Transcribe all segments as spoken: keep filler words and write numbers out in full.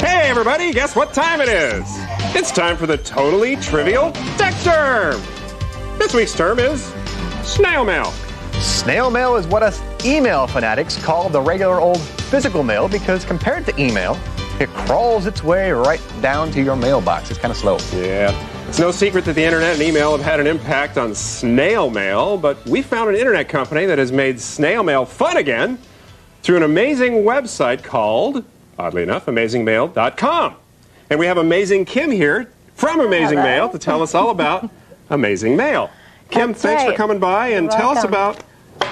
Hey everybody, guess what time it is? It's time for the Totally Trivial Tech Term! This week's term is snail mail. Snail mail is what us email fanatics call the regular old physical mail because compared to email, it crawls its way right down to your mailbox. It's kind of slow. Yeah. It's no secret that the internet and email have had an impact on snail mail, but we found an internet company that has made snail mail fun again through an amazing website called, oddly enough, amazing mail dot com. And we have Amazing Kim here from Amazing Hello. Mail to tell us all about Amazing Mail. Kim, That's thanks right. for coming by and You're tell welcome. us about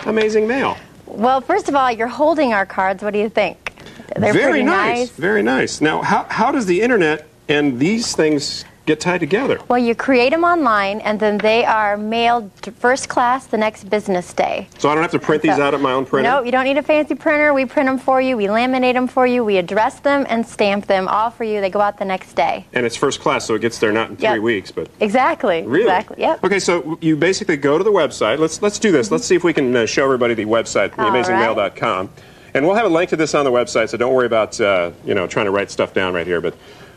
Amazing Mail. Well, first of all, you're holding our cards. What do you think? They're very nice. nice. Very nice. Now, how, how does the internet and these things get tied together? Well, you create them online, and then they are mailed first class the next business day. So I don't have to print so, these out at my own printer? No, you don't need a fancy printer. We print them for you. We laminate them for you. We address them and stamp them all for you. They go out the next day. And it's first class, so it gets there not in yep. three weeks, but... Exactly. Really? Exactly, yep. Okay, so you basically go to the website. Let's, let's do this. Mm-hmm. Let's see if we can uh, show everybody the website, the amazing mail dot com. Right. And we'll have a link to this on the website, so don't worry about, uh, you know, trying to write stuff down right here. But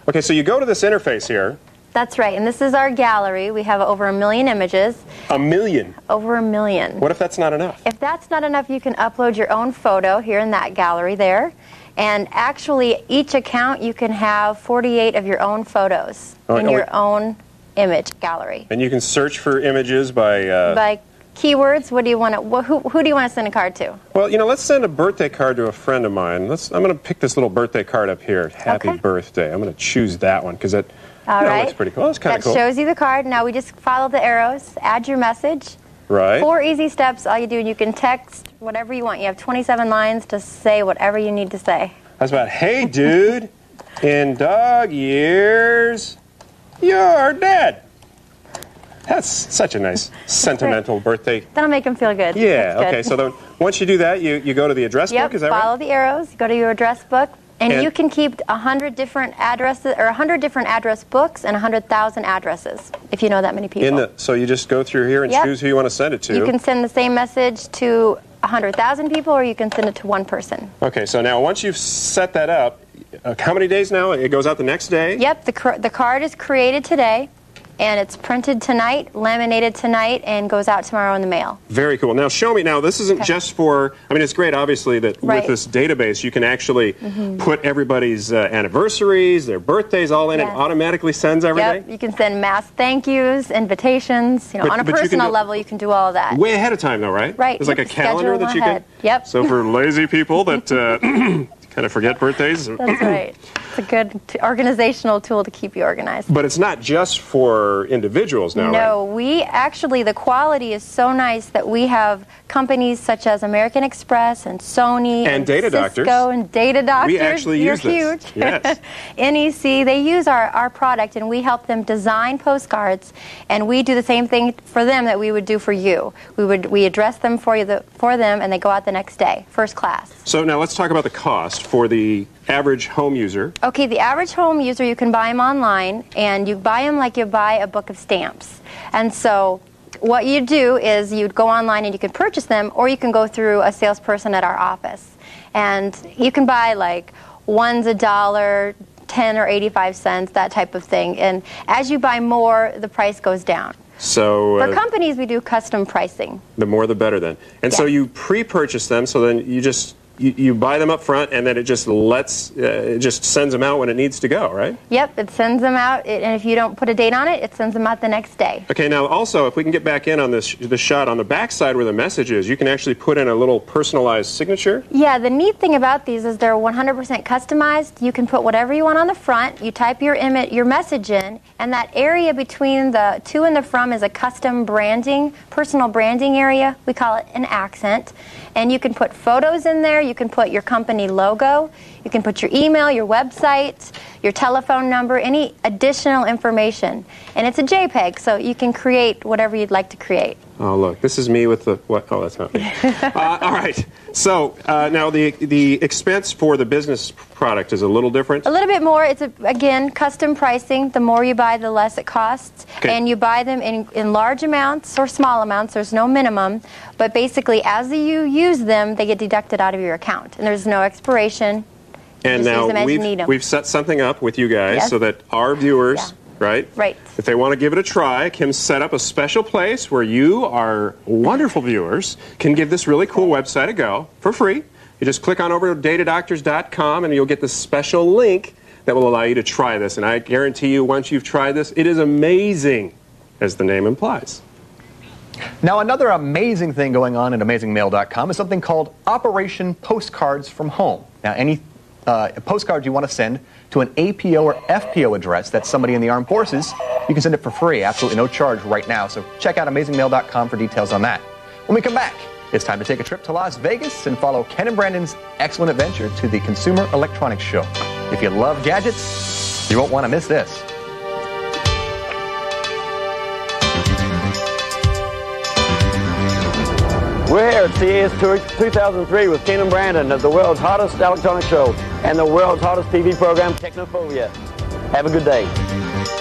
okay, so you go to this interface here. That's right, and this is our gallery. We have over a million images. A million? Over a million. What if that's not enough? If that's not enough, you can upload your own photo here in that gallery there. And actually, each account, you can have forty-eight of your own photos right, in your we... own image gallery. And you can search for images by... Uh... By keywords. What do you want to... Who, who do you want to send a card to? Well, you know, let's send a birthday card to a friend of mine. Let's. I'm going to pick this little birthday card up here. Happy okay. birthday. I'm going to choose that one because it... All no, right. That's pretty cool. That's kind of cool. That shows you the card. Now we just follow the arrows, add your message. Right. Four easy steps. All you do, you can text whatever you want. You have twenty-seven lines to say whatever you need to say. That's about, hey, dude, in dog years, you're dead. That's such a nice, sentimental right. birthday. That'll make them feel good. Yeah, good. Okay. So then once you do that, you, you go to the address yep, book, is that right? Follow the arrows, go to your address book. And, and you can keep one hundred different addresses, or one hundred different address books and one hundred thousand addresses, if you know that many people. In the, so you just go through here and yep. choose who you want to send it to. You can send the same message to one hundred thousand people, or you can send it to one person. Okay, so now once you've set that up, uh, how many days now? It goes out the next day? Yep, the, cr the card is created today, and it's printed tonight, laminated tonight, and goes out tomorrow in the mail. Very cool. Now show me, now this isn't okay. just for, I mean it's great obviously that right. with this database you can actually mm-hmm. put everybody's uh, anniversaries, their birthdays all in, yeah. it automatically sends everything? Yep. You can send mass thank yous, invitations, you know, but, on a personal you do, level you can do all of that. Way ahead of time though, right? Right. There's like a calendar that you ahead. can? Yep. So for lazy people that uh, kind of forget birthdays. That's right. It's a good t organizational tool to keep you organized. But it's not just for individuals now, No, right? we actually, the quality is so nice that we have companies such as American Express and Sony and, and Data Doctors. Cisco and Data Doctors. We actually You're use huge. This. Yes. N E C, they use our, our product and we help them design postcards and we do the same thing for them that we would do for you. We would we address them for, you the, for them and they go out the next day, first class. So now let's talk about the cost for the average home user. Okay, the average home user, you can buy them online, and you buy them like you buy a book of stamps. And so what you do is you'd go online and you can purchase them, or you can go through a salesperson at our office. And you can buy like one's a dollar, ten or eighty-five cents, that type of thing. And as you buy more, the price goes down. So, uh, for companies, we do custom pricing. The more the better then. And yeah. so you pre-purchase them, so then you just... You, you buy them up front, and then it just lets, uh, it just sends them out when it needs to go, right? Yep, it sends them out, it, and if you don't put a date on it, it sends them out the next day. Okay, now also, if we can get back in on this, this shot, on the back side where the message is, you can actually put in a little personalized signature? Yeah, the neat thing about these is they're one hundred percent customized. You can put whatever you want on the front, you type your, your message in, and that area between the to and the from is a custom branding, personal branding area, we call it an accent, and you can put photos in there. You can put your company logo, you can put your email, your website, your telephone number, any additional information. And it's a JPEG, so you can create whatever you'd like to create. Oh, look, this is me with the, what? Oh, that's not me. uh, all right, so uh, now the, the expense for the business product is a little different? A little bit more. It's, a, again, custom pricing. The more you buy, the less it costs. Okay. And you buy them in, in large amounts or small amounts. There's no minimum. But basically, as you use them, they get deducted out of your account. And there's no expiration. And just now we've, we've set something up with you guys yes. so that our viewers, yeah. right? Right. If they want to give it a try, Kim set up a special place where you, our wonderful viewers, can give this really cool website a go for free. You just click on over to data doctors dot com and you'll get this special link that will allow you to try this. And I guarantee you, once you've tried this, it is amazing, as the name implies. Now, another amazing thing going on at amazing mail dot com is something called Operation Postcards from Home. Now, any uh, postcard you want to send to an A P O or F P O address that's somebody in the armed forces, you can send it for free, absolutely no charge right now. So check out amazing mail dot com for details on that. When we come back, it's time to take a trip to Las Vegas and follow Ken and Brandon's excellent adventure to the Consumer Electronics Show. If you love gadgets, you won't want to miss this. We're here at C E S two thousand three with Ken and Brandon of the world's hottest electronic show and the world's hottest T V program, Technophobia. Have a good day.